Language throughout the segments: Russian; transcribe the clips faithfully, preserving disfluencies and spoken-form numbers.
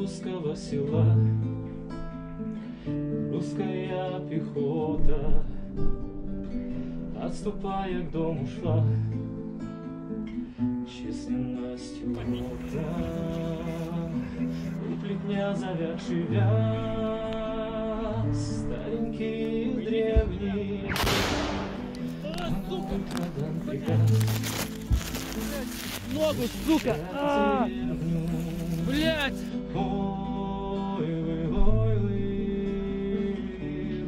русского села, русская пехота, отступая к дому шла, численностью у плетня завядший вяз, старенький и древний, был продан приказ. Ногу, сука! А-а-а! Блядь! Ой, вы, ой, вы,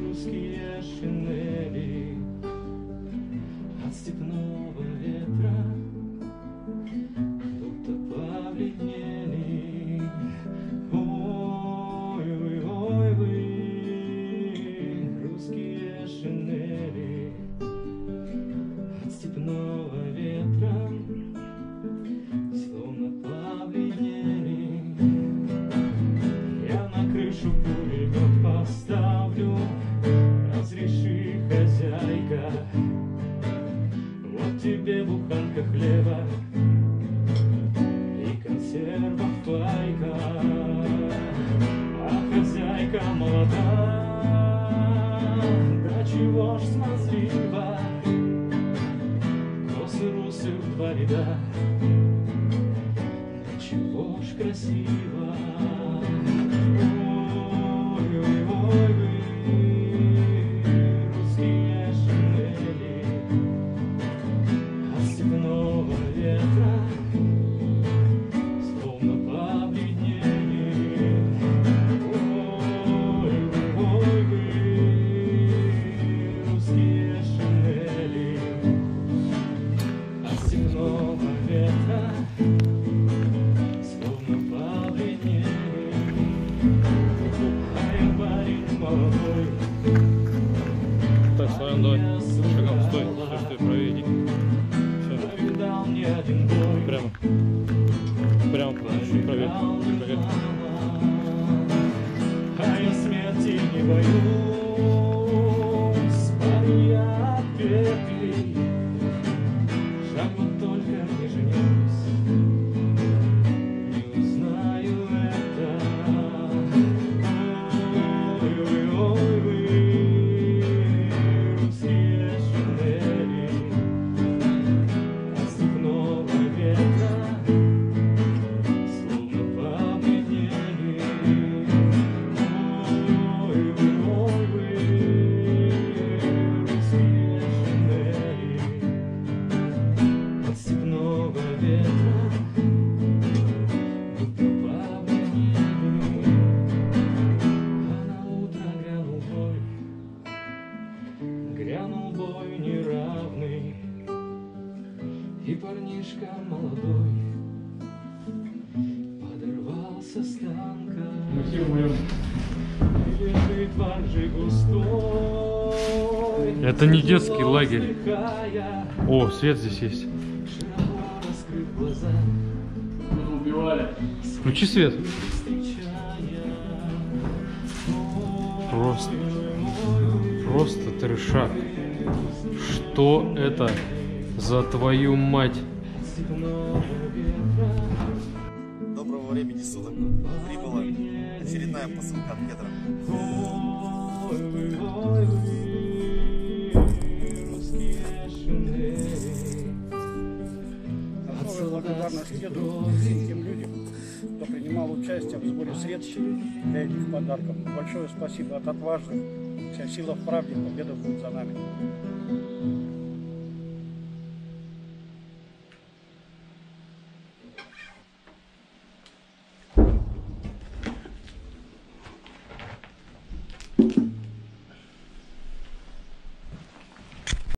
русские шинели, от степного ветра будто повледнели. Ой, вы, ой, вы, русские шинели, от степного ветра. Пулемет поставлю, разреши, хозяйка, вот тебе буханка хлеба и консервов пайка. А хозяйка молода, да чего ж смазлива, косы русы в два ряда, да чего ж красиво. Так, своем давай, шагом стой, стой, стой, проведи. Прямо. Прямо, чуть правее. А я смерти не боюсь, парень я отпетый, шагом только не женюсь. Грянул бой неравный, и парнишка молодой подорвался с танка. И лежит в арже густой. Это не детский лагерь. О, свет здесь есть. Широко раскрыв глаза. Включи свет. Просто. Просто трешак. Что это за твою мать? Доброго времени суток. Прибыла очередная посылка от Кедра. Особая благодарность Кедру и тем людям, кто принимал участие в сборе средств для этих подарков. Большое спасибо от отважных. Вся сила в правде, победа будет за нами.